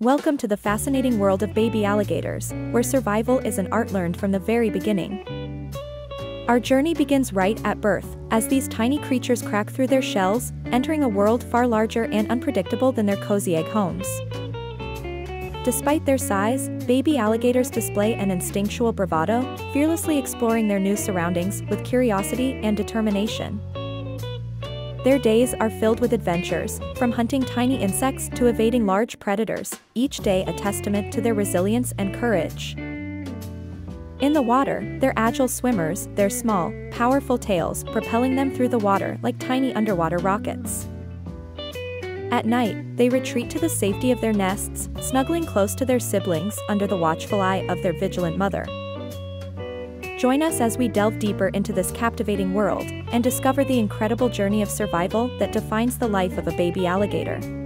Welcome to the fascinating world of baby alligators, where survival is an art learned from the very beginning. Our journey begins right at birth, as these tiny creatures crack through their shells, entering a world far larger and unpredictable than their cozy egg homes. Despite their size, baby alligators display an instinctual bravado, fearlessly exploring their new surroundings with curiosity and determination. Their days are filled with adventures, from hunting tiny insects to evading large predators, each day a testament to their resilience and courage. In the water, they're agile swimmers, their small, powerful tails propelling them through the water like tiny underwater rockets. At night, they retreat to the safety of their nests, snuggling close to their siblings under the watchful eye of their vigilant mother. Join us as we delve deeper into this captivating world and discover the incredible journey of survival that defines the life of a baby alligator.